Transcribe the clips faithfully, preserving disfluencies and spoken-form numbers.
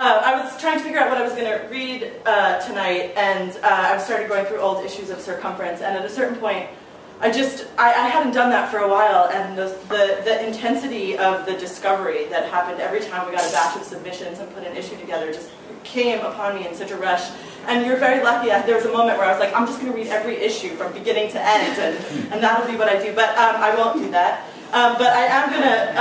Uh, I was trying to figure out what I was going to read uh, tonight, and uh, I started going through old issues of Circumference, and at a certain point, I just, I, I hadn't done that for a while, and the, the, the intensity of the discovery that happened every time we got a batch of submissions and put an issue together just came upon me in such a rush. And you're very lucky. I, there was a moment where I was like, I'm just going to read every issue from beginning to end, and, and that'll be what I do, but um, I won't do that. Um, but I am going to...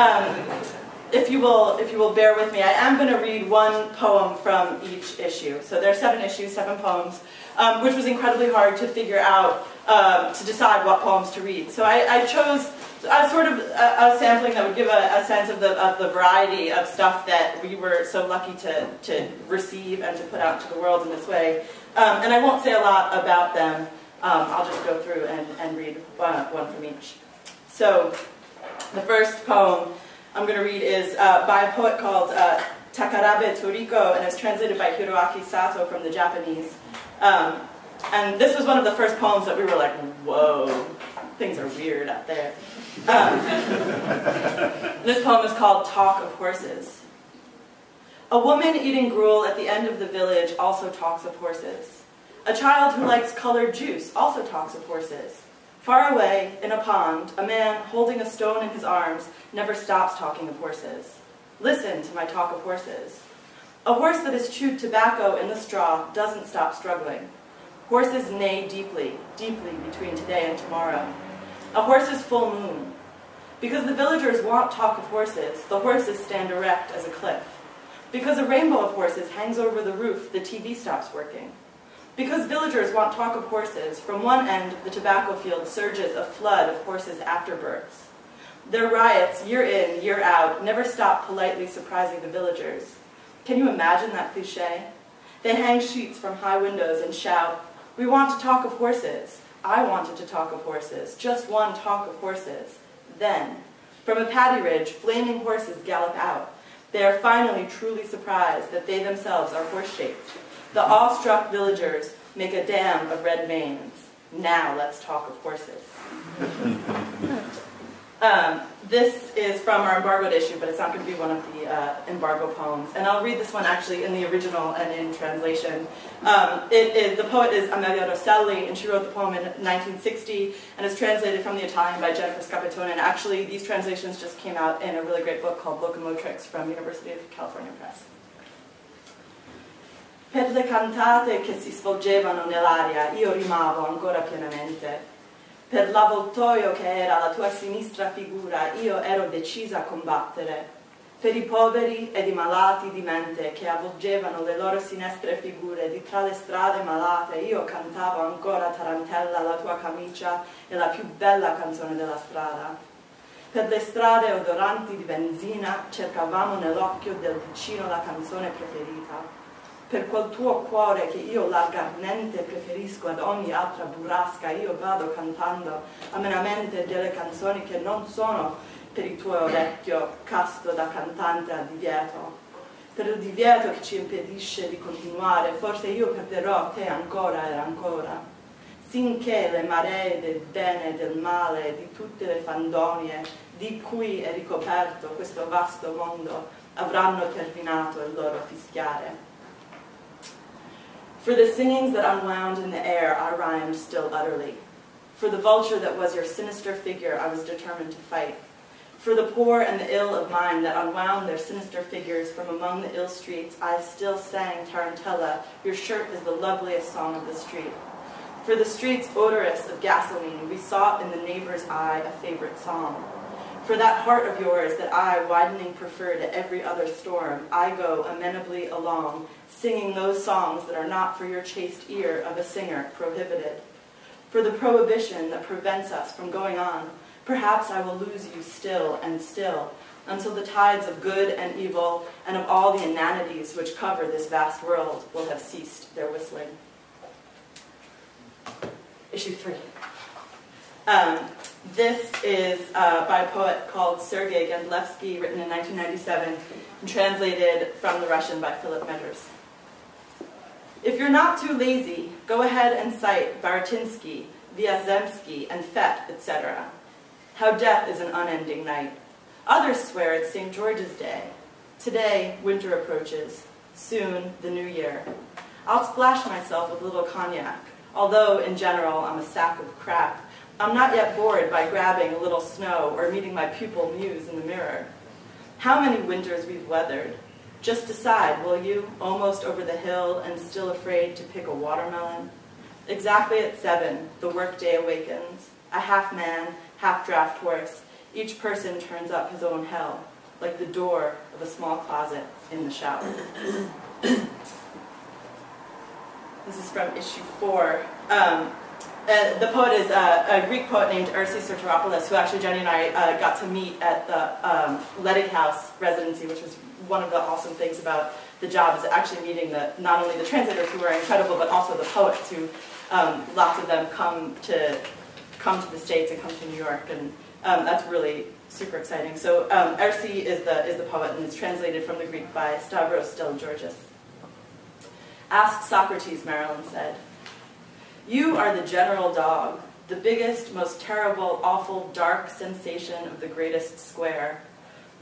Um, If you will, if you will bear with me, I am going to read one poem from each issue. So there are seven issues, seven poems, um, which was incredibly hard to figure out, um, to decide what poems to read. So I, I chose a sort of a, a sampling that would give a, a sense of the, of the variety of stuff that we were so lucky to, to receive and to put out to the world in this way. Um, and I won't say a lot about them. Um, I'll just go through and, and read one, one from each. So the first poem I'm going to read is uh, by a poet called uh, Takarabe Toriko, and it's translated by Hiroaki Sato from the Japanese. Um, and this was one of the first poems that we were like, whoa, things are weird out there. Um, this poem is called Talk of Horses. A woman eating gruel at the end of the village also talks of horses. A child who likes colored juice also talks of horses. Far away, in a pond, a man holding a stone in his arms never stops talking of horses. Listen to my talk of horses. A horse that has chewed tobacco in the straw doesn't stop struggling. Horses neigh deeply, deeply between today and tomorrow. A horse's full moon. Because the villagers want talk of horses, the horses stand erect as a cliff. Because a rainbow of horses hangs over the roof, the T V stops working. Because villagers want talk of horses, from one end of the tobacco field surges a flood of horses' afterbirths. Their riots, year in, year out, never stop politely surprising the villagers. Can you imagine that cliché? They hang sheets from high windows and shout, "We want to talk of horses. I wanted to talk of horses. Just one talk of horses." Then, from a paddy ridge, flaming horses gallop out. They are finally truly surprised that they themselves are horse-shaped. The awestruck villagers make a dam of red manes. Now let's talk of horses. um, this is from our embargoed issue, but it's not going to be one of the uh, embargo poems. And I'll read this one actually in the original and in translation. Um, it, it, the poet is Amelia Rosselli, and she wrote the poem in nineteen sixty, and it's translated from the Italian by Jennifer Scappettone. And actually, these translations just came out in a really great book called Locomotrix from University of California Press. Per le cantate che si svolgevano nell'aria io rimavo ancora pienamente. Per l'avvoltoio che era la tua sinistra figura io ero decisa a combattere. Per i poveri ed i malati di mente che avvolgevano le loro sinistre figure di tra le strade malate io cantavo ancora Tarantella la tua camicia e la più bella canzone della strada. Per le strade odoranti di benzina cercavamo nell'occhio del vicino la canzone preferita. Per quel tuo cuore che io largamente preferisco ad ogni altra burrasca, io vado cantando amenamente delle canzoni che non sono per il tuo orecchio casto da cantante a divieto. Per il divieto che ci impedisce di continuare, forse io perderò te ancora e ancora, sinché le maree del bene e del male, di tutte le fandonie di cui è ricoperto questo vasto mondo, avranno terminato il loro fischiare. For the singings that unwound in the air, I rhymed still utterly. For the vulture that was your sinister figure, I was determined to fight. For the poor and the ill of mine that unwound their sinister figures from among the ill streets, I still sang Tarantella, your shirt is the loveliest song of the street. For the streets odorous of gasoline, we sought in the neighbor's eye a favorite song. For that heart of yours that I, widening, prefer to every other storm, I go amenably along, singing those songs that are not for your chaste ear of a singer prohibited. For the prohibition that prevents us from going on, perhaps I will lose you still and still, until the tides of good and evil and of all the inanities which cover this vast world will have ceased their whistling. Issue three. Um, This is uh, by a poet called Sergei Gandlevsky, written in nineteen ninety-seven, and translated from the Russian by Philip Metres. If you're not too lazy, go ahead and cite Baratinsky, Vyazemsky, and Fett, et cetera. How death is an unending night. Others swear it's Saint George's Day. Today, winter approaches. Soon, the new year. I'll splash myself with little cognac, although in general I'm a sack of crap. I'm not yet bored by grabbing a little snow or meeting my pupil muse in the mirror. How many winters we've weathered. Just decide, will you, almost over the hill and still afraid to pick a watermelon? Exactly at seven, the workday awakens. A half-man, half-draft horse, each person turns up his own hell, like the door of a small closet in the shower. This is from issue four. Um, uh, the poet is uh, a Greek poet named Ersi Sotiropoulos, who actually Jenny and I uh, got to meet at the um, Ledig House residency, which was one of the awesome things about the job, is actually meeting the, not only the translators who are incredible, but also the poets who, um, lots of them come to come to the States and come to New York, and um, that's really super exciting. So um, Ersi is the, is the poet, and it's translated from the Greek by Stavros Deligiorgis. Ask Socrates, Marilyn said. You are the general dog, the biggest, most terrible, awful, dark sensation of the greatest square.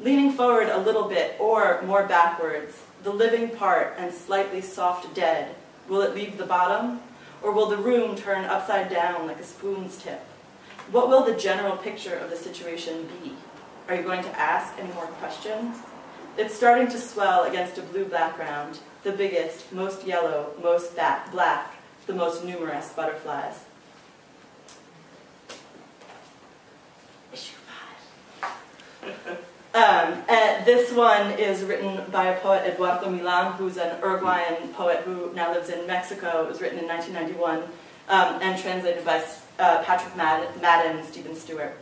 Leaning forward a little bit, or more backwards, the living part and slightly soft dead, will it leave the bottom? Or will the room turn upside down like a spoon's tip? What will the general picture of the situation be? Are you going to ask any more questions? It's starting to swell against a blue background, the biggest, most yellow, most black, the most numerous butterflies. Issue five. Um, and this one is written by a poet, Eduardo Milán, who's an Uruguayan poet who now lives in Mexico. It was written in nineteen ninety-one um, and translated by uh, Patrick Madden, Madden and Steven Stewart.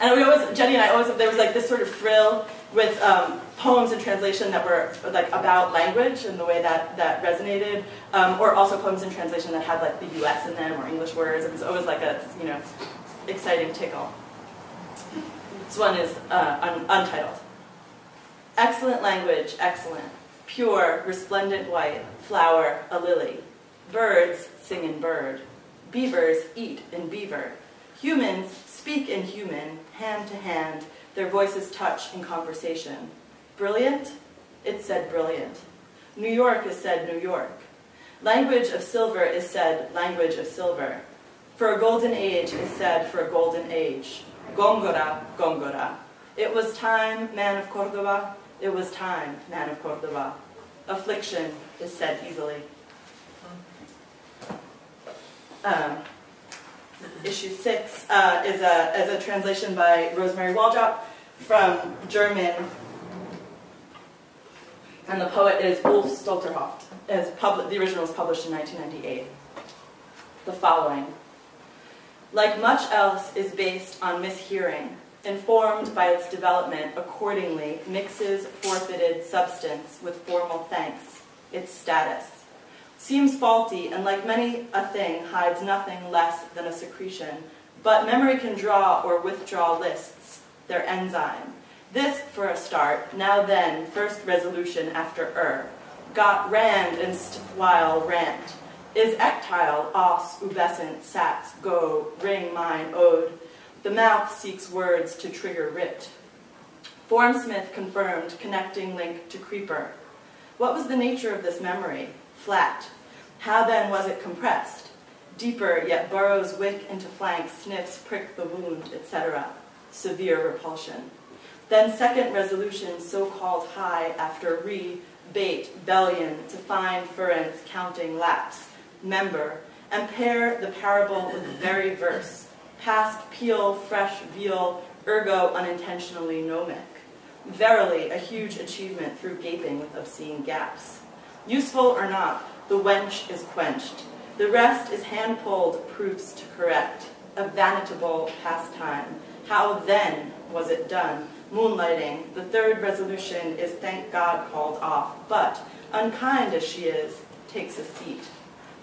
And we always, Jenny and I always, there was like this sort of thrill with um, poems in translation that were like about language and the way that that resonated, um, or also poems in translation that had like the U S in them or English words. It was always like a, you know, exciting tickle. This one is uh, un untitled. Excellent language, excellent. Pure, resplendent white, flower, a lily. Birds sing in bird. Beavers eat in beaver. Humans speak in human, hand to hand. Their voices touch in conversation. Brilliant? It's said brilliant. New York is said New York. Language of silver is said language of silver. For a golden age is said for a golden age. Gongora, Gongora. It was time, man of Cordova. It was time, man of Cordova. Affliction is said easily. Um, issue six uh, is, a, is a translation by Rosemary Waldrop from German. And the poet is Ulf Stolterfoht. The original was published in nineteen ninety-eight. The following. Like much else, is based on mishearing, informed by its development accordingly, mixes forfeited substance with formal thanks, its status. Seems faulty, and like many a thing, hides nothing less than a secretion, but memory can draw or withdraw lists, their enzyme. This, for a start, now then, first resolution after er, got rand and while rant. Is ectile, os, ubescent, sats, go, ring, mine, ode. The mouth seeks words to trigger writ. Formsmith confirmed, connecting link to creeper. What was the nature of this memory? Flat. How then was it compressed? Deeper, yet burrows wick into flank, sniffs, prick the wound, et cetera. Severe repulsion. Then second resolution, so-called high, after re, bait, bellion, to find, furrence, counting, lapse. Member, and pair the parable with very verse, past peel, fresh veal, ergo unintentionally nomic. Verily, a huge achievement through gaping with obscene gaps. Useful or not, the wench is quenched. The rest is hand-pulled proofs to correct, a vanitable pastime. How then was it done? Moonlighting, the third resolution is thank God called off, but, unkind as she is, takes a seat.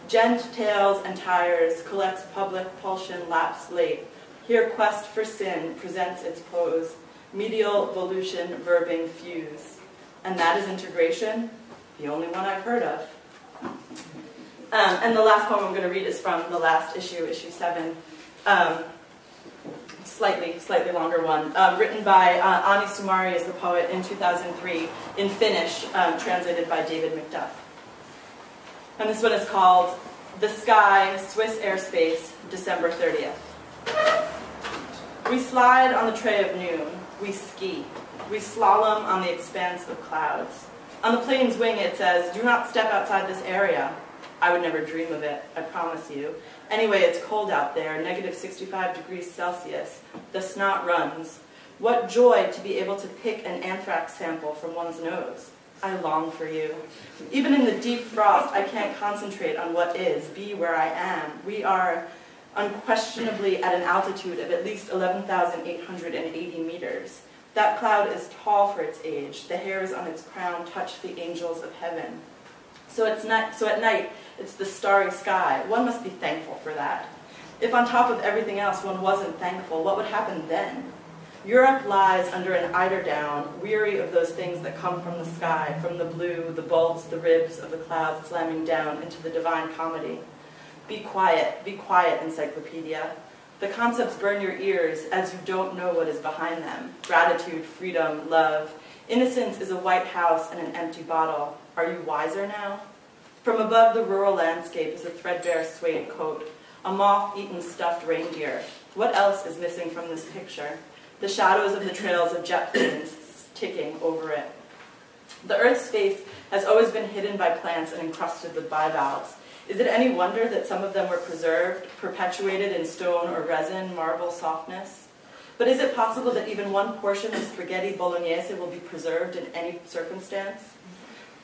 Gent tails and tires, collects public pulsion laps late. Here quest for sin presents its pose, medial volution verbing fuse. And that is integration, the only one I've heard of. Um, and the last poem I'm going to read is from the last issue, issue seven. Um, slightly, slightly longer one, um, written by uh, Anni Sumari as the poet in two thousand three, in Finnish, um, translated by David McDuff. And this one is called The Sky, Swiss Airspace, December thirtieth. We slide on the tray of noon, we ski, we slalom on the expanse of clouds. On the plane's wing it says, do not step outside this area. I would never dream of it, I promise you. Anyway, it's cold out there, negative sixty-five degrees Celsius. The snot runs. What joy to be able to pick an anthrax sample from one's nose. I long for you. Even in the deep frost, I can't concentrate on what is, be where I am. We are unquestionably at an altitude of at least eleven thousand eight hundred eighty meters. That cloud is tall for its age. The hairs on its crown touch the angels of heaven. So, it's not, so at night, it's the starry sky. One must be thankful for that. If on top of everything else one wasn't thankful, what would happen then? Europe lies under an eiderdown, weary of those things that come from the sky, from the blue, the bulbs, the ribs of the clouds slamming down into the divine comedy. Be quiet, be quiet, encyclopedia. The concepts burn your ears as you don't know what is behind them. Gratitude, freedom, love. Innocence is a white house and an empty bottle. Are you wiser now? From above the rural landscape is a threadbare suede coat, a moth-eaten stuffed reindeer. What else is missing from this picture? The shadows of the trails of jet planes ticking over it. The Earth's face has always been hidden by plants and encrusted with bivalves. Is it any wonder that some of them were preserved, perpetuated in stone or resin, marble softness? But is it possible that even one portion of spaghetti bolognese will be preserved in any circumstance?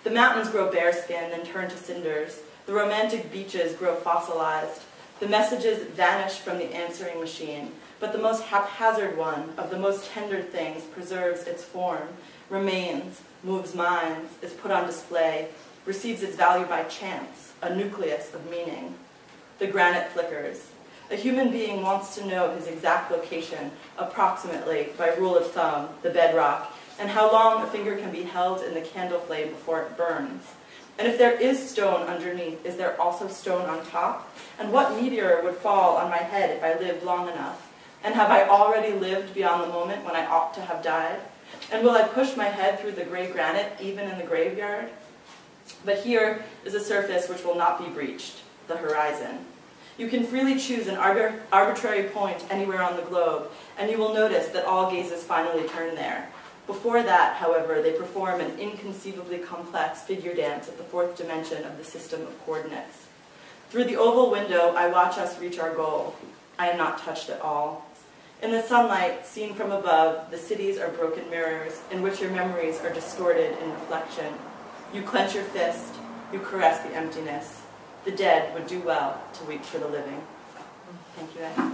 The mountains grow bare skin and turn to cinders. The romantic beaches grow fossilized. The messages vanish from the answering machine, but the most haphazard one of the most tender things preserves its form, remains, moves minds, is put on display, receives its value by chance, a nucleus of meaning. The granite flickers. A human being wants to know his exact location, approximately, by rule of thumb, the bedrock, and how long a finger can be held in the candle flame before it burns. And if there is stone underneath, is there also stone on top? And what meteor would fall on my head if I lived long enough? And have I already lived beyond the moment when I ought to have died? And will I push my head through the gray granite, even in the graveyard? But here is a surface which will not be breached, the horizon. You can freely choose an arbit- arbitrary point anywhere on the globe, and you will notice that all gazes finally turn there. Before that, however, they perform an inconceivably complex figure dance at the fourth dimension of the system of coordinates. Through the oval window, I watch us reach our goal. I am not touched at all. In the sunlight, seen from above, the cities are broken mirrors in which your memories are distorted in reflection. You clench your fist, you caress the emptiness. The dead would do well to weep for the living. Thank you, Ed.